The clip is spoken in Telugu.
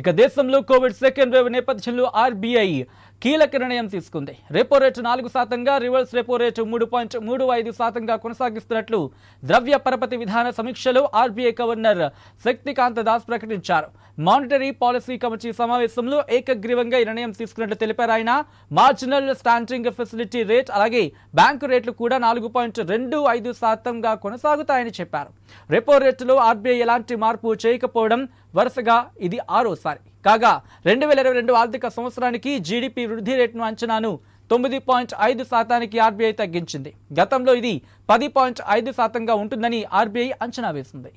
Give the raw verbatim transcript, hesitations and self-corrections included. ఇక దేశంలో కోవిడ్ సెకండ్ వేవ్ నేపథ్యంలో ఆర్బీఐ కీలక నిర్ణయం తీసుకుంది. రెపో రేటు నాలుగు శాతంగా రివర్స్ రెపో రేటు మూడు పాయింట్ మూడు ఐదు శాతంగా కొనసాగిస్తున్నట్లు ద్రవ్య పరపతి విధాన సమీక్షలో ఆర్బీఐ గవర్నర్ శక్తికాంత దాస్ ప్రకటించారు. మానిటరీ పాలసీ కమిటీ సమావేశంలో ఏకగ్రీవంగా నిర్ణయం తీసుకున్నట్లు తెలిపారు. ఆయన మార్జినల్ స్టాండింగ్ ఫెసిలిటీ రేట్ అలాగే బ్యాంకు రేట్లు కూడా నాలుగు పాయింట్ రెండు ఐదు శాతంగా కొనసాగుతాయని చెప్పారు. రెపో రేటులో ఆర్బీఐ ఎలాంటి మార్పు చేయకపోవడం వరుసగా ఇది ఆరోసారి. కాగా రెండు వేల ఇరవై రెండు ఆర్థిక సంవత్సరానికి జీడీపీ వృద్ధి రేటును అంచనాను తొమ్మిది పాయింట్ ఐదు శాతానికి ఆర్బీఐ తగ్గించింది. గతంలో ఇది పది పాయింట్ ఐదు శాతంగా ఉంటుందని ఆర్బీఐ అంచనా వేసింది.